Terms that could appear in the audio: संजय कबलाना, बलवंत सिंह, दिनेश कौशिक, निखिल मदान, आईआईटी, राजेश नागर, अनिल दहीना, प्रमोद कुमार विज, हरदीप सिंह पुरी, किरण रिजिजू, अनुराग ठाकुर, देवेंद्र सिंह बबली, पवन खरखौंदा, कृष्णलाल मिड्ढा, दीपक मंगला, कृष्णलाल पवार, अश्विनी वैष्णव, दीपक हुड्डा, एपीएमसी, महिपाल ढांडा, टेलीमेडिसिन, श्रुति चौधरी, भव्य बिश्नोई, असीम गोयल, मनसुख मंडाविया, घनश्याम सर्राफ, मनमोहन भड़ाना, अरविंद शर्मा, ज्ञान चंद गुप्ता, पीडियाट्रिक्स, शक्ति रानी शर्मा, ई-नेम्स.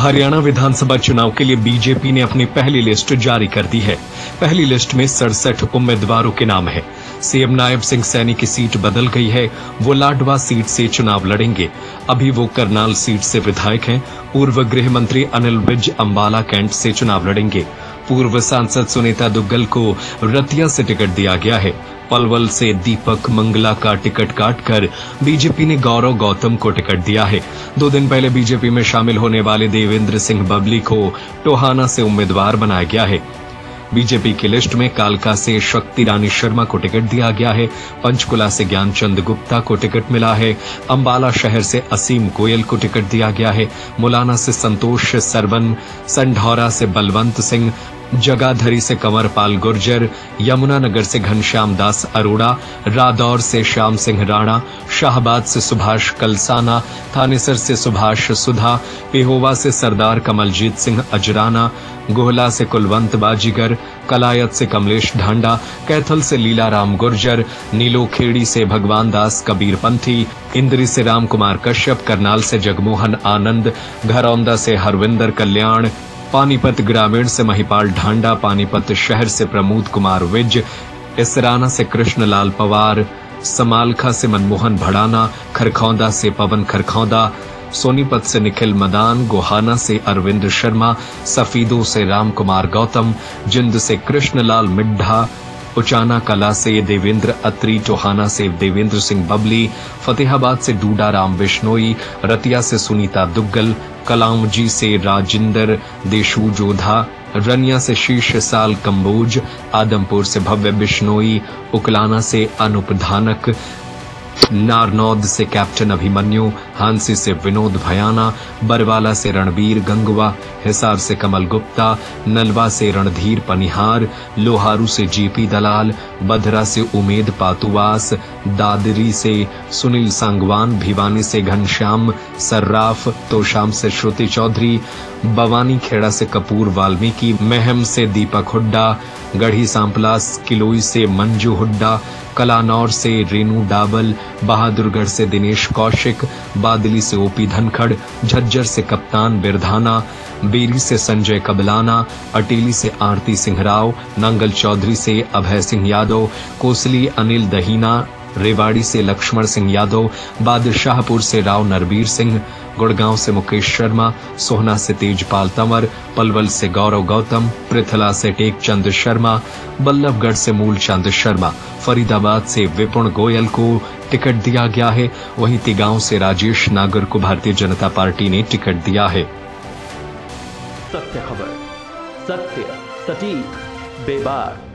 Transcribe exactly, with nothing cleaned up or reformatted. हरियाणा विधानसभा चुनाव के लिए बीजेपी ने अपनी पहली लिस्ट जारी कर दी है। पहली लिस्ट में सड़सठ उम्मीदवारों के नाम है। सीएम नायब सिंह सैनी की सीट बदल गई है, वो लाडवा सीट से चुनाव लड़ेंगे। अभी वो करनाल सीट से विधायक हैं। पूर्व गृह मंत्री अनिल विज अम्बाला कैंट से चुनाव लड़ेंगे। पूर्व सांसद सुनीता दुग्गल को रतिया से टिकट दिया गया है। पलवल से दीपक मंगला का टिकट काटकर बीजेपी ने गौरव गौतम को टिकट दिया है। दो दिन पहले बीजेपी में शामिल होने वाले देवेंद्र सिंह बबली को टोहाना से उम्मीदवार बनाया गया है। बीजेपी की लिस्ट में कालका से शक्ति रानी शर्मा को टिकट दिया गया है। पंचकुला से ज्ञान चंद गुप्ता को टिकट मिला है। अंबाला शहर से असीम गोयल को टिकट दिया गया है। मुलाना से संतोष सरबन, संढौरा से बलवंत सिंह, जगाधरी से कंवरपाल गुर्जर, यमुनानगर से घनश्याम दास अरोड़ा, रादौर से श्याम सिंह राणा, शाहबाद से सुभाष कलसाना, थानेसर से सुभाष सुधा, पेहोवा से सरदार कमलजीत सिंह अजराना, गोहला से कुलवंत बाजीगर, कलायत से कमलेश ढांडा, कैथल से लीला राम गुर्जर, नीलोखेड़ी से भगवान दास कबीरपंथी, इंद्री से रामकुमार कश्यप, करनाल से जगमोहन आनंद, घरौंदा से हरविंदर कल्याण, पानीपत ग्रामीण से महिपाल ढांडा, पानीपत शहर से प्रमोद कुमार विज, इसराना से कृष्णलाल पवार, समालखा से मनमोहन भड़ाना, खरखौंदा से पवन खरखौंदा, सोनीपत से निखिल मदान, गोहाना से अरविंद शर्मा, सफीदों से रामकुमार गौतम, जिंद से कृष्णलाल मिड्ढा, उचाना कला से देवेंद्र अत्री, टोहाना से देवेंद्र सिंह बबली, फतेहाबाद से डूडा राम बिश्नोई, रतिया से सुनीता दुग्गल, कलामजी से राजिंदर देशू जोधा, रनिया से शीश साल कंबोज, आदमपुर से भव्य बिश्नोई, उकलाना से अनुप धानक, नारनौद से कैप्टन अभिमन्यु, हांसी से विनोद भयाना, बरवाला से रणबीर गंगवा, हिसार से कमल गुप्ता, नलवा से रणधीर पनिहार, लोहारू से जीपी दलाल, बधरा से उमेद पातुवास, दादरी से सुनील सांगवान, भिवानी से घनश्याम सर्राफ, तोशाम से श्रुति चौधरी, बवानी खेड़ा से कपूर वाल्मीकि, महम से दीपक हुड्डा, गढ़ी सांपला किलोई से मंजू हुड्डा, कलानौर से रेनू डाबल, बहादुरगढ़ से दिनेश कौशिक, बादली से ओपी धनखड़, झज्जर से कप्तान बिरधाना, बेरी से संजय कबलाना, अटेली से आरती सिंह राव, नांगल चौधरी से अभय सिंह यादव, कोसली अनिल दहीना, रेवाड़ी से लक्ष्मण सिंह यादव, बादशाहपुर से राव नरवीर सिंह, गुड़गांव से मुकेश शर्मा, सोहना से तेजपाल तंवर, पलवल से गौरव गौतम, पृथला से टेक चंद शर्मा, बल्लभगढ़ से मूलचंद शर्मा, फरीदाबाद से विपुण गोयल को टिकट दिया गया है। वहीं तिगांव से राजेश नागर को भारतीय जनता पार्टी ने टिकट दिया है। सत्य खबर, सत्य, सटीक, बेबाक।